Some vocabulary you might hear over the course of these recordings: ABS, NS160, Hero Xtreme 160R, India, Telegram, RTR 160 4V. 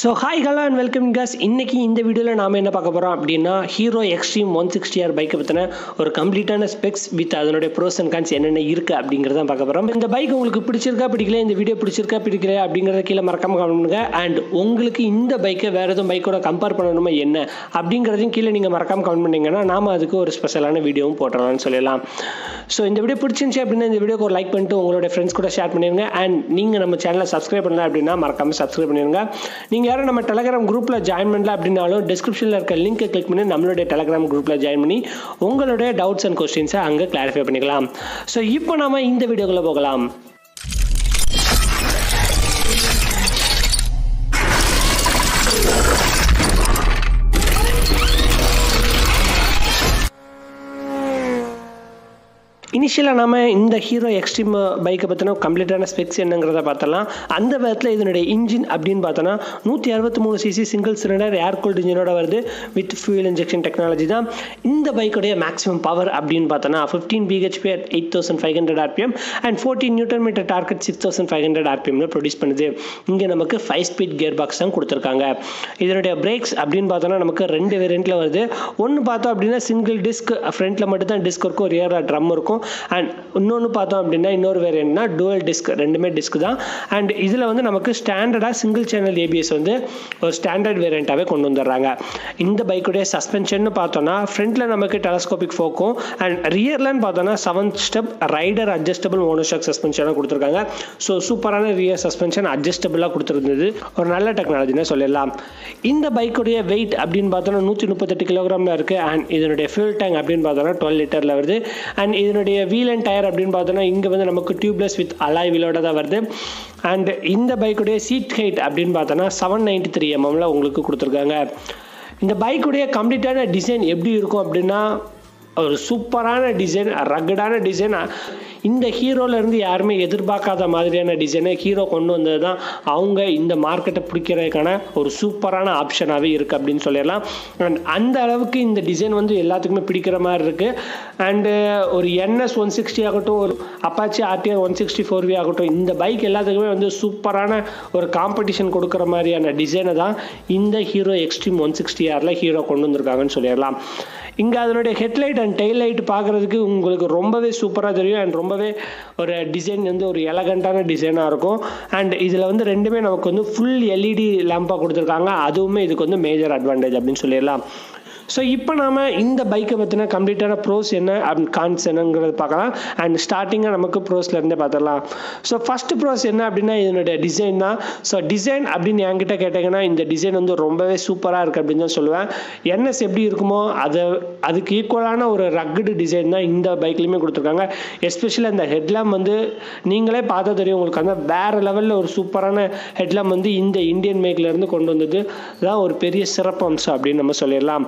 So hi hello and welcome guys. இன்னைக்கு இந்த வீடியோல நாம என்ன பார்க்க போறோம் அப்படினா Hero Xtreme 160R பைக் பத்தின ஒரு கம்ப்ளீட்டான ஸ்பெக்ஸ் வித் அதனுடைய pros and cons என்னென்ன இருக்கு அப்படிங்கறத பார்க்க போறோம். இந்த பைக் உங்களுக்கு பிடிச்சிருக்கா பிடிக்கல இந்த வீடியோ பிடிச்சிருக்கா பிடிக்கல அப்படிங்கறத கீழ மறக்காம கமெண்ட் பண்ணுங்க and உங்களுக்கு இந்த பைக்கை வேற ஏதோ பைக்கோட கம்பேர் பண்ணனுமா என்ன அப்படிங்கறதையும் கீழ நீங்க மறக்காம கமெண்ட் பண்ணீங்கன்னா நாம அதுக்கு ஒரு ஸ்பெஷலான வீடியோவும் போடலாம்னு சொல்லலாம். So இந்த வீடியோ பிடிச்சிருந்துச்சு அப்படினா இந்த வீடியோக்கு ஒரு லைக் பண்ணிட்டு உங்களுடைய ஃப்ரெண்ட்ஸ் கூட ஷேர் பண்ணிருங்க and நீங்க நம்ம சேனலை சப்ஸ்கிரைப் பண்ணல அப்படினா மறக்காம சப்ஸ்கிரைப் பண்ணிருங்க. நீங்க யாரோ நம்ம Telegram groupல join பண்ணல அப்படினாலும் descriptionல இருக்க link click பண்ணி நம்மளுடைய Telegram groupல join பண்ணி உங்களுடைய doubts and questions அங்க clarify பண்ணிக்கலாம். சோ இப்போ நாம இந்த வீடியோக்குள்ள போகலாம். Initially, we in the Hero Xtreme bike complete specs ennaangiradha paathalam andha vadathila idunoda engine appdin paathana 163 cc single cylinder air cooled engine oda varudhu with fuel injection technology da indha bike oda maximum power appdin paathana 15 bhp at 8500 rpm and 14 Nm torque at 6500 rpm la produce pannudhu inge namakku 5 speed gearbox dhaan kuduthirukanga idunoda brakes appdin paathana namakku rendu variant la varudhu onnu paatha appdina single disc front la mattum dhaan disc irukku rear la drum irukku and இன்னொன்னு பார்த்தோம் அப்படினா இன்னொரு வேரியன்ட்னா dual disc ரெண்டுமே disc தான் and இதுல வந்து நமக்கு ஸ்டாண்டர்டா சிங்கிள் சேனல் ABS வந்து ஒரு ஸ்டாண்டர்ட் வேரியன்ட்டாவே கொண்டு வந்தறாங்க. இந்த பைக்கோட சஸ்பென்ஷன் பார்த்தோம்னா ஃப்ரண்ட்ல நமக்கு டெலஸ்கோபிக் ஃபோக்கும் and rearலன்னு பார்த்தோம்னா 7 ஸ்டெப் ரைடர் அட்ஜஸ்டபிள் மோனோஷாக் சஸ்பென்ஷனா கொடுத்திருக்காங்க. சோ சூப்பரான rear சஸ்பென்ஷன் அட்ஜஸ்டபிளா கொடுத்திருந்தது ஒரு நல்ல டெக்னாலஜினே சொல்லலாம். இந்த பைக்கோட weight அப்படினு பார்த்தோம்னா 138 kg இருக்கு and இதனோட fuel tank அப்படினு பார்த்தோம்னா 12 லிட்டர்ல வருது and இதனோட wheel and tire அப்படினு பார்த்தோம்னா இங்க வந்து நமக்கு டியூப்லெஸ் வித் அலாய் வீலோட தான் வருது and இந்த பைக்கோட seat height அப்படினு பார்த்தோம்னா 793 mm ல உங்களுக்கு கொடுத்திருக்காங்க. இந்த பைக்கோட கம்ப்ளீட்டான டிசைன் எப்படி இருக்கும் அப்படினா ஒரு சூப்பரான டிசைன் ரகடான டிசைன் இந்த ஹீரோல இருந்து யாருமே எதிர்பார்க்காத மாதிரியான டிசைனை ஹீரோ கொண்டு வந்தது தான் அவங்க இந்த மார்க்கெட்டை பிடிக்கிறதுக்கான ஒரு சூப்பரான ஆப்ஷனாகவே இருக்குது அப்படின்னு சொல்லிடலாம். அண்ட் அந்த அளவுக்கு இந்த டிசைன் வந்து எல்லாத்துக்குமே பிடிக்கிற மாதிரி இருக்குது அண்டு ஒரு NS160 ஆகட்டும் ஒரு அப்பாச்சி RTR 160 4V ஆகட்டும் இந்த பைக் எல்லாத்துக்குமே வந்து சூப்பரான ஒரு காம்படிஷன் கொடுக்குற மாதிரியான டிசைனை தான் இந்த ஹீரோ எக்ஸ்ட்ரீம் 160Rல ஹீரோ கொண்டு வந்திருக்காங்கன்னு சொல்லிடலாம். இங்கே அதனுடைய ஹெட்லைட் அண்ட் டெயில் லைட் பார்க்குறதுக்கு உங்களுக்கு ரொம்பவே சூப்பராக தெரியும் அண்ட் ரொம்பவே ஒரு டிசைன் வந்து ஒரு எலகண்டான டிசைனாக இருக்கும் அண்ட் இதில் வந்து ரெண்டுமே நமக்கு வந்து ஃபுல் எல்இடி லேம்பாக கொடுத்துருக்காங்க அதுவுமே இதுக்கு வந்து மேஜர் அட்வான்டேஜ் அப்படின்னு சொல்லிடலாம். ஸோ இப்போ நாம் இந்த பைக்கை பற்றின கம்ப்ளீட்டான ப்ரோஸ் என்ன அண்ட் கான்ஸ் என்னங்கிறது பார்க்கலாம் அண்ட் ஸ்டார்டிங்காக நமக்கு ப்ரோஸ்லேருந்தே பார்த்துடலாம். ஸோ ஃபஸ்ட்டு ப்ரோஸ் என்ன அப்படின்னா இதனுடைய டிசைன் தான். ஸோ டிசைன் அப்படின்னு என்கிட்ட கேட்டிங்கன்னா இந்த டிசைன் வந்து ரொம்பவே சூப்பராக இருக்குது அப்படின்னு தான் சொல்லுவேன். NS எப்படி இருக்குமோ அதுக்கு ஈக்குவலான ஒரு ரக்கடு டிசைன் தான் இந்த பைக்லேயுமே கொடுத்துருக்காங்க. எஸ்பெஷலி அந்த ஹெட்லாம் வந்து நீங்களே பார்த்தா தெரியும் உங்களுக்கு அந்த வேறு லெவலில் ஒரு சூப்பரான ஹெட்லாம் வந்து இந்த இந்தியன் மேக்கிலேருந்து கொண்டு வந்தது தான் ஒரு பெரிய சிறப்பம்சம் அப்படின்னு நம்ம சொல்லிடலாம்.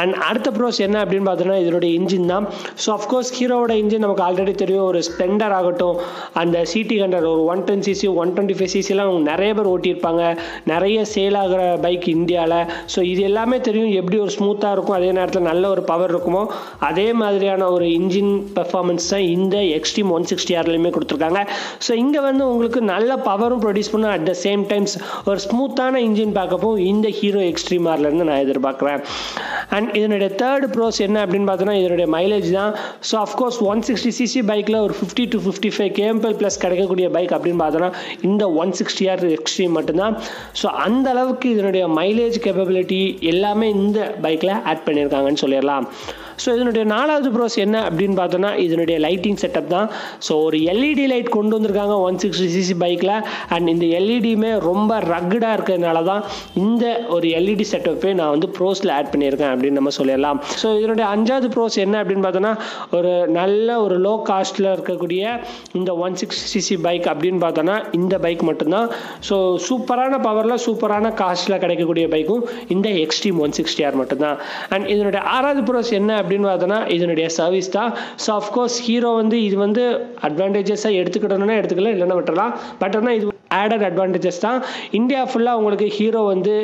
அண்ட் அடுத்த ப்ரோஸ் என்ன அப்படின்னு பார்த்தோன்னா இதனுடைய இன்ஜின் தான். ஸோ அஃப்கோர்ஸ் ஹீரோவோட இன்ஜின் நமக்கு ஆல்ரெடி தெரியும் ஒரு ஸ்பெண்டர் ஆகட்டும் அந்த சிடி ஹண்ட்ரட் ஒரு 110 cc 125 ccலாம் அவங்க நிறைய பேர் ஓட்டியிருப்பாங்க நிறைய சேல் ஆகிற பைக் இந்தியாவில். ஸோ இது எல்லாமே தெரியும் எப்படி ஒரு ஸ்மூத்தாக இருக்கும் அதே நேரத்தில் நல்ல ஒரு பவர் இருக்குமோ அதே மாதிரியான ஒரு இன்ஜின் பெர்ஃபார்மன்ஸ் தான் இந்த எக்ஸ்ட்ரீம் 160Rலையுமே கொடுத்துருக்காங்க. ஸோ இங்கே வந்து உங்களுக்கு நல்ல பவரும் ப்ரொடியூஸ் பண்ணும் அட் த சேம் டைம்ஸ் ஒரு ஸ்மூத்தான இன்ஜின் பார்க்கப்போம் இந்த ஹீரோ எக்ஸ்ட்ரீம் ஆர்லேருந்து நான் எதிர்பார்க்குறேன். அண்ட் இதனுடைய தேர்ட் ப்ரோஸ் என்ன அப்படின்னு பார்த்தோன்னா இதனுடைய மைலேஜ் தான். ஸோ அஃப்கோர்ஸ் 160 cc பைக்கில் ஒரு 50 to 55 kmpl ப்ளஸ் கிடைக்கக்கூடிய பைக் அப்படின்னு பார்த்தோன்னா இந்த 160R எக்ஸ்ட்ரீம் மட்டும்தான். ஸோ அந்த அளவுக்கு இதனுடைய மைலேஜ் கேப்பபிலிட்டி எல்லாமே இந்த பைக்கில் ஆட் பண்ணியிருக்காங்கன்னு சொல்லிடலாம். ஸோ இதனுடைய நாலாவது ப்ரோஸ் என்ன அப்படின்னு பார்த்தோன்னா இதனுடைய லைட்டிங் செட்டப் தான். ஸோ ஒரு எல்இடி லைட் கொண்டு வந்திருக்காங்க 160 cc பைக்கில் அண்ட் இந்த எல்இடியுமே ரொம்ப ரக்கடாக இருக்கிறதுனால தான் இந்த ஒரு எல்இடி செட்டப்பே நான் வந்து ப்ரோஸில் ஆட் பண்ணியிருக்கேன் அப்படின்னு நம்ம சொல்லிடலாம். ஸோ இதனுடைய அஞ்சாவது ப்ரோஸ் என்ன அப்படின்னு பார்த்தோன்னா ஒரு நல்ல ஒரு லோ காஸ்ட்டில் இருக்கக்கூடிய இந்த 160 cc பைக் அப்படின்னு பார்த்தோன்னா இந்த பைக் மட்டும்தான். ஸோ சூப்பரான பவரில் சூப்பரான காஸ்ட்டில் கிடைக்கக்கூடிய பைக்கும் இந்த எக்ஸ்ட்ரீம் 160R மட்டும்தான். அண்ட் இதனுடைய ஆறாவது ப்ரோஸ் என்ன அப்படின்னு பார்த்தோன்னா இதனுடைய சர்வீஸ் தான். ஸோ அஃப்கோர்ஸ் ஹீரோ வந்து இது வந்து அட்வான்டேஜஸாக எடுத்துக்கிட்டோம்னா எடுத்துக்கலாம் இல்லைன்னா விட்டுறலாம் பட் ஆனால் இது added advantages தான். இந்தியா ஃபுல்லாக உங்களுக்கு ஹீரோ வந்து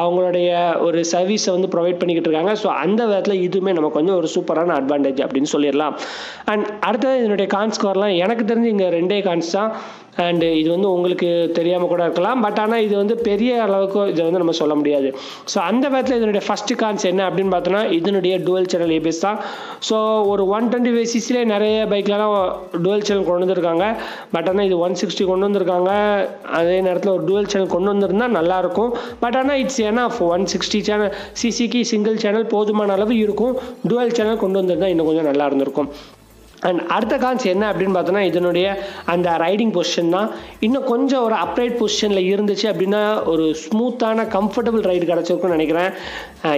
அவங்களுடைய ஒரு சர்வீஸை வந்து ப்ரொவைட் பண்ணிக்கிட்டு இருக்காங்க. ஸோ அந்த விதத்தில் இதுவுமே நமக்கு வந்து ஒரு சூப்பரான அட்வான்டேஜ் அப்படின்னு சொல்லிடலாம். அண்ட் அடுத்தது என்னுடைய கான்ஸ் வரலாம். எனக்கு தெரிஞ்சு இங்கே ரெண்டே கான்ஸ் தான். அண்டு இது வந்து உங்களுக்கு தெரியாமல் கூட இருக்கலாம், பட் ஆனால் இது வந்து பெரிய அளவுக்கு இதை வந்து நம்ம சொல்ல முடியாது. ஸோ அந்த விதத்தில் இதனுடைய ஃபஸ்ட்டு கான்ஸ் என்ன அப்படின்னு பார்த்தோன்னா, இதனுடைய டுவல் சேனல் ஏபிஎஸ் தான். ஸோ ஒரு 125cc நிறைய பைக்லலாம் டுவல் சேனல் கொண்டு வந்திருக்காங்க, பட் ஆனால் இது 160 கொண்டு வந்திருக்காங்க. அதே நேரத்தில் ஒரு டுவல் சேனல் கொண்டு வந்திருந்தால் நல்லாயிருக்கும், பட் ஆனால் இட்ஸ் ஏன்னா 160cc சிங்கிள் சேனல் போதுமான அளவு இருக்கும், டுவல் சேனல் கொண்டு வந்திருந்தால் இன்னும் கொஞ்சம் நல்லா இருந்திருக்கும். அண்ட் அடுத்த கான்ஸ் என்ன அப்படின்னு பார்த்தோன்னா, இதனுடைய அந்த ரைடிங் பொசிஷன் தான். இன்னும் கொஞ்சம் ஒரு அப்ரைட் பொசிஷனில் இருந்துச்சு அப்படின்னா ஒரு ஸ்மூத்தான கம்ஃபர்டபுள் ரைடு கிடச்சிருக்குன்னு நினைக்கிறேன்.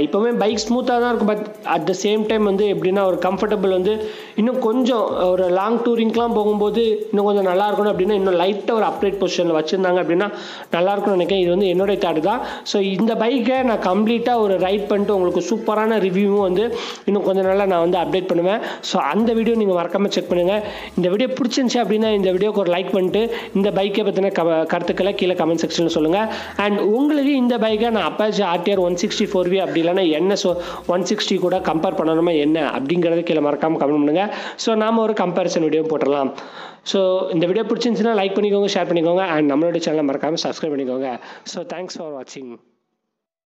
இப்போவுமே பைக் ஸ்மூத்தாக தான் இருக்கும், but at the same time வந்து எப்படின்னா ஒரு கம்ஃபர்டபுள் வந்து இன்னும் கொஞ்சம் ஒரு லாங் டூரிங்க்கெலாம் போகும்போது இன்னும் கொஞ்சம் நல்லா இருக்கணும் அப்படின்னா இன்னும் லைட்டாக ஒரு அப்ரைட் பொசிஷனில் வச்சுருந்தாங்க அப்படின்னா நல்லாயிருக்கும்னு நினைக்கிறேன். இது வந்து என்னுடைய தாட் தான். ஸோ இந்த பைக்கை நான் கம்ப்ளீட்டாக ஒரு ரைட் பண்ணிட்டு உங்களுக்கு சூப்பரான ரிவ்யூவும் வந்து இன்னும் கொஞ்சம் நாளாக நான் வந்து அப்டேட் பண்ணுவேன். ஸோ அந்த வீடியோ நீங்கள் மறக்காமல் செக் பண்ணுங்கள். இந்த வீடியோ பிடிச்சிருந்துச்சு அப்படின்னா இந்த வீடியோக்கு ஒரு லைக் பண்ணிட்டு இந்த பைக்கை பற்றின கருத்துக்களை கீழே கமெண்ட் செக்ஷனில் சொல்லுங்கள். அண்ட் உங்களுக்கு இந்த பைக்கை நான் அப்பாச்சி ஆர்டிஆர் 160 4V அப்படி இல்லைன்னா NS160 கூட கம்பேர் பண்ணணுமா என்ன அப்படிங்கிறத கீழே மறக்காமல் கமெண்ட் பண்ணுங்கள். ஸோ நாம் ஒரு கம்பேரிசன் வீடியோ போட்டுடலாம். ஸோ இந்த வீடியோ பிடிச்சிருந்துச்சுன்னா லைக் பண்ணிக்கோங்க, ஷேர் பண்ணிக்கோங்க, அண்ட் நம்மளோட சேனலை மறக்காமல் சப்ஸ்கிரைப் பண்ணிக்கோங்க. ஸோ தேங்க்ஸ் ஃபார் வாட்சிங்.